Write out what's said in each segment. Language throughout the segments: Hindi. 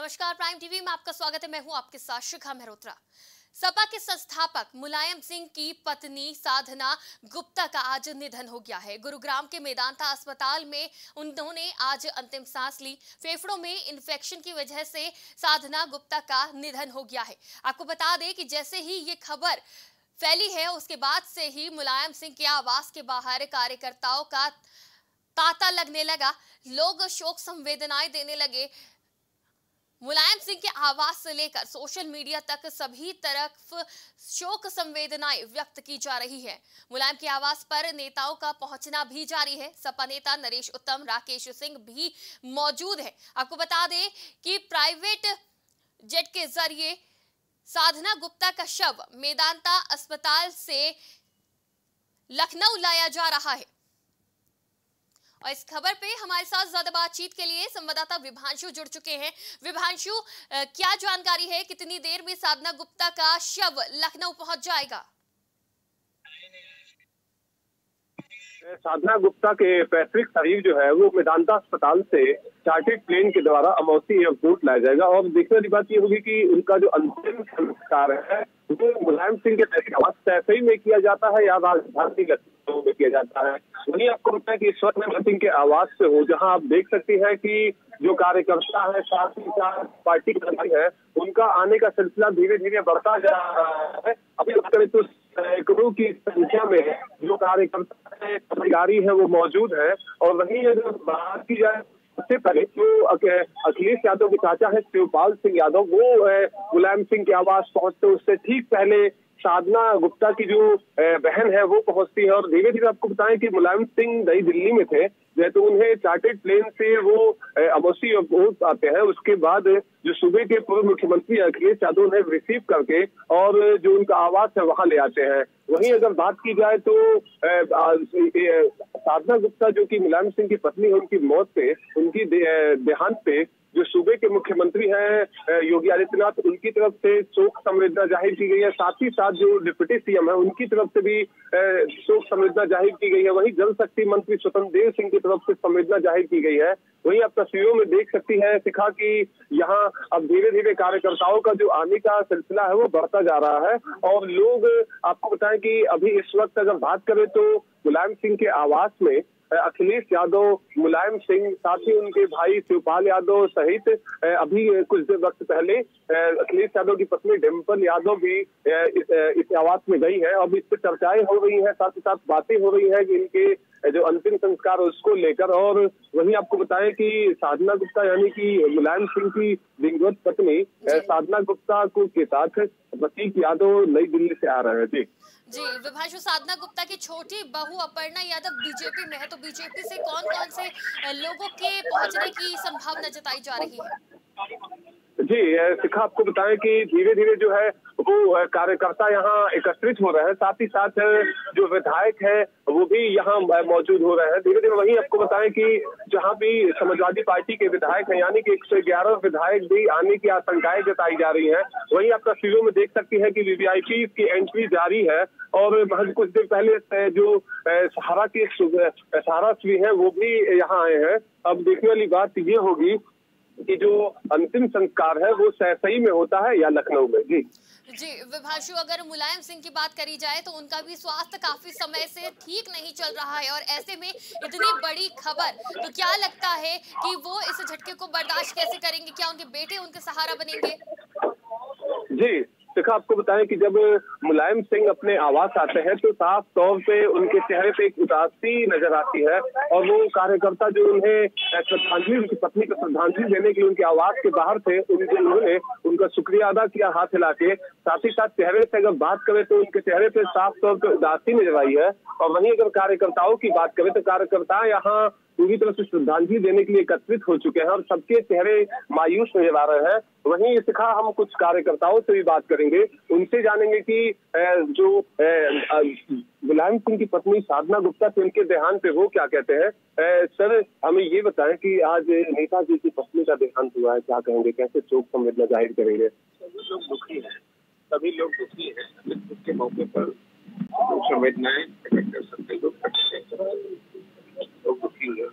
नमस्कार, प्राइम टीवी में आपका स्वागत है। मैं हूं आपके साथ शिखा मेहरोत्रा। सपा के संस्थापक मुलायम सिंह की पत्नी साधना गुप्ता का आज निधन हो गया है। गुरुग्राम के मेदांता अस्पताल में उन्होंने आज अंतिम सांस ली। फेफड़ों में इन्फेक्शन की वजह से साधना गुप्ता का निधन हो गया है। आपको बता दें कि जैसे ही ये खबर फैली है उसके बाद से ही मुलायम सिंह के आवास के बाहर कार्यकर्ताओं का तांता लगने लगा। लोग शोक संवेदनाएं देने लगे। मुलायम सिंह के आवाज से लेकर सोशल मीडिया तक सभी तरफ शोक संवेदनाएं व्यक्त की जा रही है। मुलायम के आवास पर नेताओं का पहुंचना भी जारी है। सपा नेता नरेश उत्तम राकेश सिंह भी मौजूद है। आपको बता दें कि प्राइवेट जेट के जरिए साधना गुप्ता का शव मेदांता अस्पताल से लखनऊ लाया जा रहा है। और इस खबर पे हमारे साथ ज्यादा बातचीत के लिए संवाददाता विभांशु जुड़ चुके हैं। विभांशु, क्या जानकारी है, कितनी देर में साधना गुप्ता का शव लखनऊ पहुंच जाएगा? साधना गुप्ता के पैतृक शरीर जो है वो मेदांता अस्पताल से चार्टर्ड प्लेन के द्वारा अमौसी एयरपोर्ट लाया जाएगा। और देखने की बात ये होगी कि उनका जो अंतिम संस्कार है वो मुलायम सिंह के पैतृक आवास सैफई में किया जाता है या राजधानी लखनऊ में किया जाता है। वही आपको बताया कि इस वक्त मुलायम सिंह के आवास से हो, जहाँ आप देख सकती है कि जो कार्यकर्ता है, साथ ही साथ पार्टी कर्मी है, उनका आने का सिलसिला धीरे धीरे बढ़ता जा रहा है। अभी बात करें तो सैकड़ों की संख्या में जो कार्यकर्ता है, अधिकारी है, वो मौजूद है। और वहीं अगर बात की जाए सबसे पहले जो अखिलेश यादव के चाचा है शिवपाल सिंह यादव, वो मुलायम सिंह के आवास पहुंचते उससे ठीक पहले साधना गुप्ता की जो बहन है वो पहुंचती है। और धीरे धीरे आपको बताएं कि मुलायम सिंह नई दिल्ली में थे, तो उन्हें चार्टर्ड प्लेन से वो अमौसी एयरपोर्ट आते हैं। उसके बाद जो सूबे के पूर्व मुख्यमंत्री अखिलेश यादव उन्हें रिसीव करके और जो उनका आवास है वहां ले आते हैं। वहीं अगर बात की जाए तो साधना गुप्ता जो कि मुलायम सिंह की पत्नी है, उनकी मौत पे, उनकी देहांत पे जो सूबे के मुख्यमंत्री हैं योगी आदित्यनाथ, उनकी तरफ से शोक संवेदना जाहिर की गई है। साथ ही साथ जो डिप्टी सीएम है उनकी तरफ से भी शोक संवेदना जाहिर की गई है। वहीं जल शक्ति मंत्री स्वतंत्र देव सिंह की तरफ से संवेदना जाहिर की गई है। वहीं आप तस्वीरों में देख सकती है शिखा कि यहाँ अब धीरे धीरे कार्यकर्ताओं का जो आने का सिलसिला है वो बढ़ता जा रहा है। और लोग आपको बताएं कि अभी इस वक्त अगर बात करें तो मुलायम सिंह के आवास में अखिलेश यादव, मुलायम सिंह, साथ ही उनके भाई शिवपाल यादव सहित अभी कुछ देर वक्त पहले अखिलेश यादव की पत्नी डिंपल यादव भी इस आवास में गई है। अब इस पर चर्चाएं हो रही हैं, साथ ही साथ बातें हो रही हैं कि इनके जो अंतिम संस्कार उसको लेकर। और वहीं आपको बताएं कि साधना गुप्ता यानी कि मुलायम सिंह की दिवंगत पत्नी साधना गुप्ता को के साथ प्रतीक यादव नई दिल्ली से आ रहे हैं। जी विभांशु, साधना गुप्ता की छोटी बहू अपर्णा यादव बीजेपी में है, तो बीजेपी से कौन कौन से लोगों के पहुंचने की संभावना जताई जा रही है? जी शिखा, आपको बताएं कि धीरे धीरे जो है वो कार्यकर्ता यहाँ एकत्रित हो रहे हैं। साथ ही साथ जो विधायक है वो भी यहाँ मौजूद हो रहे हैं धीरे धीरे। वहीं आपको बताएं कि जहाँ भी समाजवादी पार्टी के विधायक हैं यानी कि 111 विधायक भी आने की आशंकाएं जताई जा रही हैं। वहीं आप तस्वीरों में देख सकती है कि वीवीआईपी की एंट्री जारी है। और महज कुछ देर पहले जो सहारा श्री है वो भी यहाँ आए हैं। अब देखने वाली बात ये होगी कि जो अंतिम संस्कार है वो सैफई में होता है या लखनऊ में। जी जी विभांशु, अगर मुलायम सिंह की बात करी जाए तो उनका भी स्वास्थ्य काफी समय से ठीक नहीं चल रहा है, और ऐसे में इतनी बड़ी खबर, तो क्या लगता है कि वो इस झटके को बर्दाश्त कैसे करेंगे? क्या उनके बेटे उनके सहारा बनेंगे? जी देखा, आपको बताएं कि जब मुलायम सिंह अपने आवास आते हैं तो साफ तौर पे उनके चेहरे पे एक उदासी नजर आती है। और वो कार्यकर्ता जो उन्हें श्रद्धांजलि, उनकी पत्नी को श्रद्धांजलि देने के लिए उनके आवास के बाहर थे, उन्होंने उनका शुक्रिया अदा किया हाथ हिला के। साथ ही साथ चेहरे से अगर बात करें तो उनके चेहरे पे साफ तौर पर उदासी नजर आई है। और वहीं अगर कार्यकर्ताओं की बात करें तो कार्यकर्ता यहाँ पूरी तरह से श्रद्धांजलि देने के लिए एकत्रित हो चुके हैं और सबके चेहरे मायूस नजर आ रहे हैं। वहीं शिखा, हम कुछ कार्यकर्ताओं से भी बात करेंगे, उनसे जानेंगे कि जो मुलायम सिंह की पत्नी साधना गुप्ता से उनके देहांत पे वो क्या कहते हैं। सर, हमें ये बताएं कि आज नेताजी की पत्नी का देहांत हुआ है, क्या कहेंगे, कैसे शोक संवेदना जाहिर करेंगे? सभी लोग दुखी है, सभी लोग दुखी है। इसके मौके पर संवेदनाएं प्रकट कर सकते हैं, सब लोग दुखी हैं।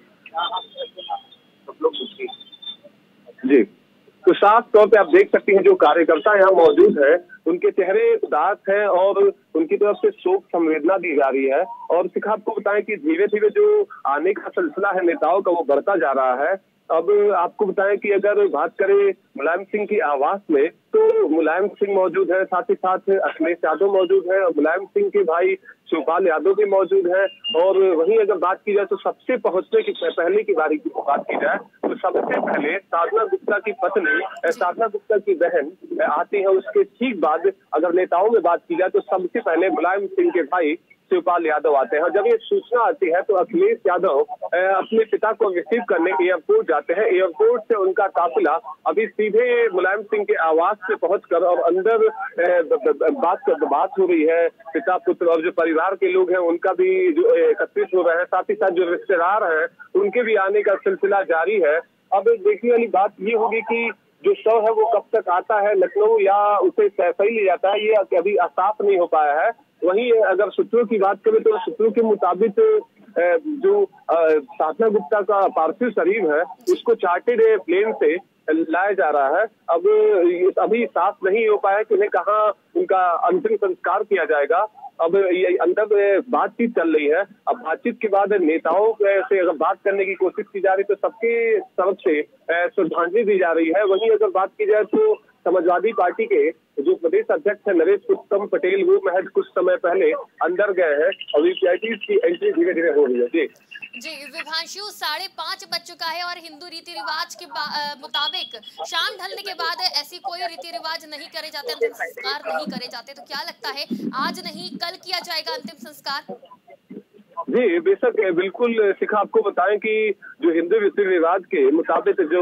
जी तो साफ तौर पे आप देख सकते हैं जो कार्यकर्ता यहाँ मौजूद है उनके चेहरे उदास हैं और उनकी तरफ से शोक संवेदना दी जा रही है। और शिखा आपको बताएं कि धीरे धीरे जो आने का सिलसिला है नेताओं का वो बढ़ता जा रहा है। अब आपको बताएं कि अगर बात करें मुलायम सिंह की आवास में तो मुलायम सिंह मौजूद है, साथ ही साथ अखिलेश यादव मौजूद है और मुलायम सिंह के भाई शिवपाल यादव भी मौजूद है। और वहीं अगर बात की जाए तो सबसे पहुंचने की पहले की बारी की बात की जाए तो सबसे पहले साधना गुप्ता की पत्नी, साधना गुप्ता की बहन आती है। उसके ठीक बाद अगर नेताओं में बात की जाए तो सबसे पहले मुलायम सिंह के भाई शिवपाल यादव आते हैं। और जब ये सूचना आती है तो अखिलेश यादव अपने पिता को रिसीव करने के एयरपोर्ट जाते हैं। एयरपोर्ट से उनका काफिला अभी सीधे मुलायम सिंह के आवास से पहुंचकर और अंदर बात हो रही है। पिता पुत्र और जो परिवार के लोग हैं उनका भी जो एकत्रित हो रहे हैं, साथ ही साथ जो रिश्तेदार हैं उनके भी आने का सिलसिला जारी है। अब देखने वाली बात ये होगी कि जो शव है वो कब तक आता है लखनऊ या उसे सैफई ले जाता है, ये अभी साफ नहीं हो पाया है। वहीं अगर सूत्रों की बात करें तो सूत्रों के मुताबिक जो साधना गुप्ता का पार्थिव शरीर है उसको चार्टेड प्लेन से लाया जा रहा है। अब अभी साफ नहीं हो पाया कि उन्हें कहाँ उनका अंतिम संस्कार किया जाएगा। अब ये अंदर बातचीत चल रही है। अब बातचीत के बाद नेताओं से अगर बात करने की कोशिश की जा रही तो सबके तरफ से श्रद्धांजलि दी जा रही है। वहीं अगर बात की जाए तो समाजवादी पार्टी के जो प्रदेश अध्यक्ष है नरेश उत्तम पटेल वो महज कुछ समय पहले अंदर गए हैं और वीपीआईटी की एंट्री धीरे धीरे हो रही है। जी विभांशु, 5:30 बज चुका है और हिंदू रीति रिवाज के मुताबिक शाम ढलने के बाद ऐसी कोई रीति रिवाज नहीं करे जाते, अंतिम संस्कार नहीं करे जाते, तो क्या लगता है आज नहीं कल किया जाएगा अंतिम संस्कार? जी बेशक, बिल्कुल शिखा, आपको बताएं कि जो हिंदू रीति रिवाज के मुताबिक जो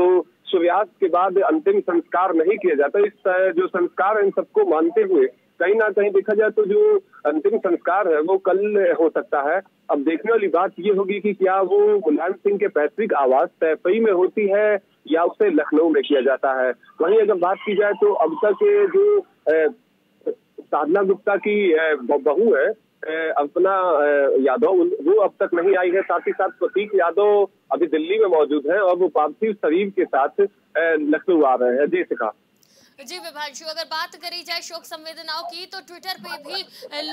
सूर्यास्त के बाद अंतिम संस्कार नहीं किया जाता, इस जो संस्कार इन सबको मानते हुए कहीं ना कहीं देखा जाए तो जो अंतिम संस्कार है वो कल हो सकता है। अब देखने वाली बात ये होगी कि क्या वो मुलायम सिंह के पैतृक आवास सैफई में होती है या उसे लखनऊ में किया जाता है। वहीं अगर बात की जाए तो अब तक जो साधना गुप्ता की बहू है अपर्णा यादव वो अब तक नहीं आई है। साथ ही साथ प्रतीक यादव अभी दिल्ली में मौजूद हैं और वो पार्थिव शरीर के साथ लखनऊ आ रहे हैं। जी शिखा। जी विभांशु, अगर बात करी जाए शोक संवेदनाओं की तो ट्विटर पे भी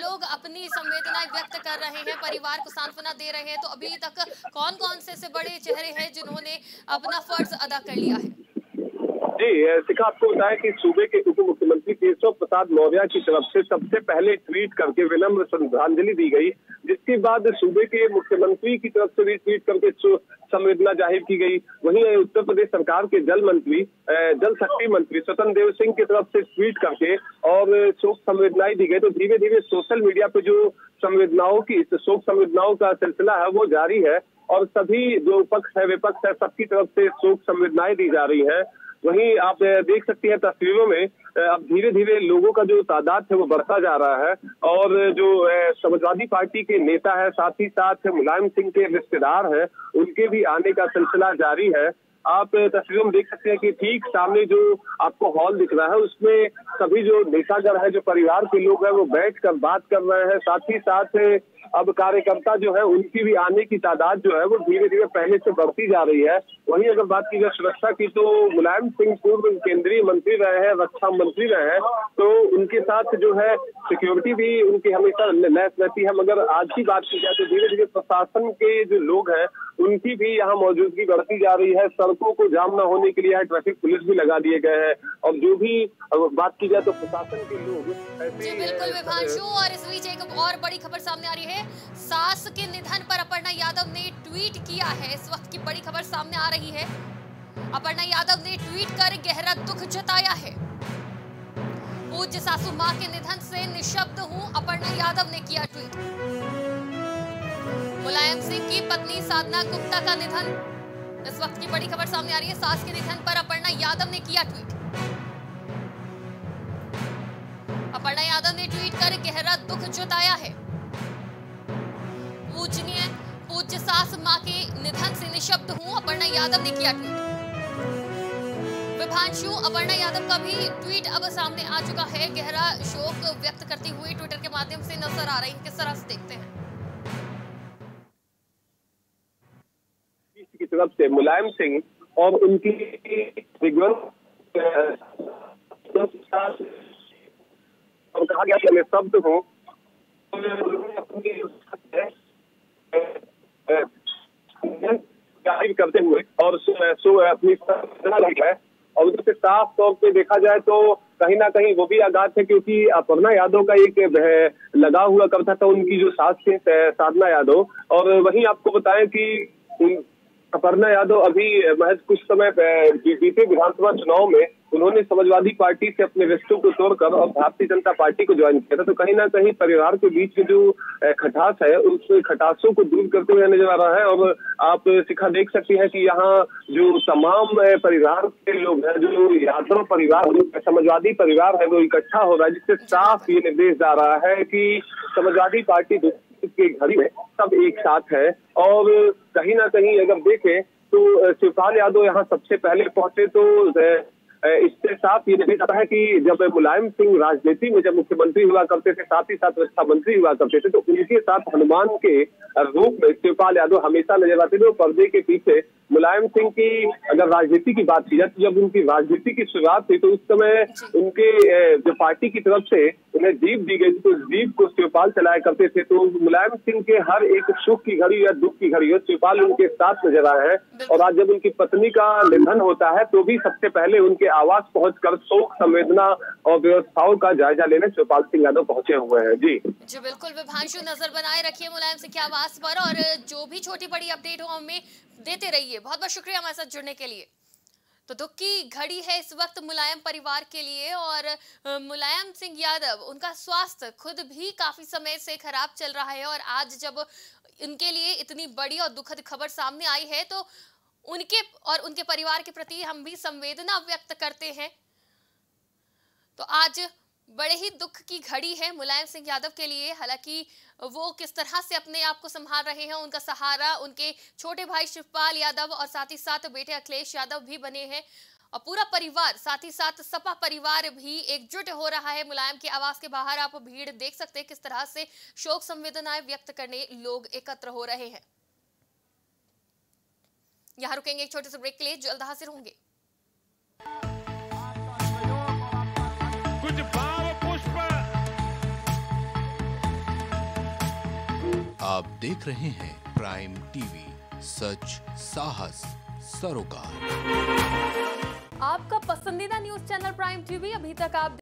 लोग अपनी संवेदनाएं व्यक्त कर रहे हैं, परिवार को सांत्वना दे रहे हैं। तो अभी तक कौन कौन से बड़े चेहरे हैं जिन्होंने अपना फर्ज अदा कर लिया है? जी शिखा, आपको बताया कि सूबे के उप मुख्यमंत्री केशव प्रसाद मौर्या की तरफ से सबसे पहले ट्वीट करके विनम्र श्रद्धांजलि दी गई, जिसके बाद सूबे के मुख्यमंत्री की तरफ से भी ट्वीट करके संवेदना जाहिर की गई। वहीं उत्तर प्रदेश सरकार के जल शक्ति मंत्री स्वतंत्र देव सिंह की तरफ से ट्वीट करके और शोक संवेदनाएं दी गई। तो धीरे धीरे सोशल मीडिया पे जो शोक संवेदनाओं का सिलसिला है वो जारी है और सभी जो पक्ष है विपक्ष है सबकी तरफ से शोक संवेदनाएं दी जा रही है। वहीं आप देख सकते हैं तस्वीरों में अब धीरे धीरे लोगों का जो तादाद है वो बढ़ता जा रहा है और जो समाजवादी पार्टी के नेता है साथ ही साथ मुलायम सिंह के रिश्तेदार हैं उनके भी आने का सिलसिला जारी है। आप तस्वीरों में देख सकते हैं कि ठीक सामने जो आपको हॉल दिख रहा है उसमें सभी जो नेतागण है जो परिवार के लोग हैं वो बैठकर बात कर रहे हैं। साथ ही साथ अब कार्यकर्ता जो है उनकी भी आने की तादाद जो है वो धीरे धीरे पहले से बढ़ती जा रही है। वहीं अगर बात की जाए सुरक्षा की तो मुलायम सिंह पूर्व केंद्रीय मंत्री रहे हैं, रक्षा मंत्री रहे हैं, तो उनके साथ जो है सिक्योरिटी भी उनकी हमेशा लैस रहती है। मगर आज की बात की जाए तो धीरे धीरे प्रशासन के जो लोग हैं उनकी भी यहाँ मौजूदगी बढ़ती जा रही है। सड़कों को जाम न होने के लिए ट्रैफिक पुलिस भी लगा दिए गए हैं और जो भी बात की जाए तो प्रशासन के लोग। जी बिल्कुल विभांशु, और इस बीच एक और बड़ी खबर सामने आ रही है, सास के निधन पर अपर्णा यादव ने ट्वीट किया है। इस वक्त की बड़ी खबर सामने आ रही है, अपर्णा यादव ने ट्वीट कर गहरा दुख जताया है। पूज्य सासू मां के निधन से निशब्द हूं, अपर्णा यादव ने किया ट्वीट। मुलायम सिंह की पत्नी साधना गुप्ता का निधन, इस वक्त की बड़ी खबर सामने आ रही है, सास के निधन पर अपर्णा यादव ने किया ट्वीट। अपर्णा यादव ने ट्वीट कर गहरा दुख जताया है। पूज्य सास मां के निधन से निशब्द हूं, अपर्णा यादव ने किया ट्वीट। विभांशु, अपर्णा यादव का भी ट्वीट अब सामने आ चुका है, गहरा शोक व्यक्त करती हुई ट्विटर के माध्यम से नजर आ रही है। किस तरह से देखते हैं? की तरफ से मुलायम सिंह और उनकी और कहा गया कि हमें शब्द हो जाहिर करते हुए और अपनी है। और उधर से साफ तौर पे देखा जाए तो कहीं ना कहीं वो भी आघात है, क्योंकि अपर्णा यादव का एक लगा हुआ कविता था उनकी जो सास थे साधना यादव, और वहीं आपको बताएं कि अपर्णा यादव अभी महज कुछ समय बीते विधानसभा चुनाव में उन्होंने समाजवादी पार्टी से अपने रिश्तों को तोड़कर और भारतीय जनता पार्टी को ज्वाइन किया था। तो कहीं ना कहीं परिवार के बीच में जो खटास है उस खटासों को दूर करते हुए नजर आ रहा है। और आप शिखा देख सकती हैं कि यहाँ जो तमाम परिवार के लोग हैं, जो यादव परिवार समाजवादी परिवार है, वो इकट्ठा हो रहा है, जिससे साफ ये निर्देश जा रहा है कि समाजवादी पार्टी के घड़ी में सब एक साथ है। और कहीं ना कहीं अगर देखें तो शिवपाल यादव यहाँ सबसे पहले पहुंचे, तो इससे साफ ये नहीं जाता है कि जब मुलायम सिंह राजनीति में जब मुख्यमंत्री हुआ करते थे, साथ ही साथ रक्षा मंत्री हुआ करते थे, तो उनके साथ हनुमान के रूप में शिवपाल यादव हमेशा नजर आते थे। और पर्दे के पीछे मुलायम सिंह की अगर राजनीति की बात की जाए तो जब उनकी राजनीति की शुरुआत थी तो उस समय उनके जो पार्टी की तरफ से उन्हें जीप दी गई थी, तो जीप को शिवपाल चलाया करते थे। तो मुलायम सिंह के हर एक सुख की घड़ी या दुख की घड़ी हो, शिवपाल उनके साथ नजर आए हैं। और आज जब उनकी पत्नी का निधन होता है तो भी सबसे पहले उनके आवास पहुंचकर शोक संवेदना और व्यवस्थाओं का जायजा लेने शिवपाल सिंह यादव पहुंचे हुए हैं। जी जी बिल्कुल, विभांशु नजर बनाए रखिए मुलायम सिंह के आवास पर, और जो भी छोटी बड़ी अपडेट हो हमें देते रहिए। बहुत बहुत शुक्रिया हमारे साथ जुड़ने के लिए। तो दुख की घड़ी है इस वक्त मुलायम परिवार के लिए, और मुलायम सिंह यादव उनका स्वास्थ्य खुद भी काफी समय से खराब चल रहा है, और आज जब उनके लिए इतनी बड़ी और दुखद खबर सामने आई है तो उनके और उनके परिवार के प्रति हम भी संवेदना व्यक्त करते हैं। तो आज बड़े ही दुख की घड़ी है मुलायम सिंह यादव के लिए। हालांकि वो किस तरह से अपने आप को संभाल रहे हैं, उनका सहारा उनके छोटे भाई शिवपाल यादव और साथ ही साथ बेटे अखिलेश यादव भी बने हैं, और पूरा परिवार साथ ही साथ सपा परिवार भी एकजुट हो रहा है। मुलायम के आवास के बाहर आप भीड़ देख सकते हैं, किस तरह से शोक संवेदनाएं व्यक्त करने लोग एकत्र हो रहे हैं। यहाँ रुकेंगे एक छोटे से ब्रेक के लिए, जल्द हाजिर होंगे। आप देख रहे हैं प्राइम टीवी, सच साहस सरोकार, आपका पसंदीदा न्यूज चैनल प्राइम टीवी। अभी तक आप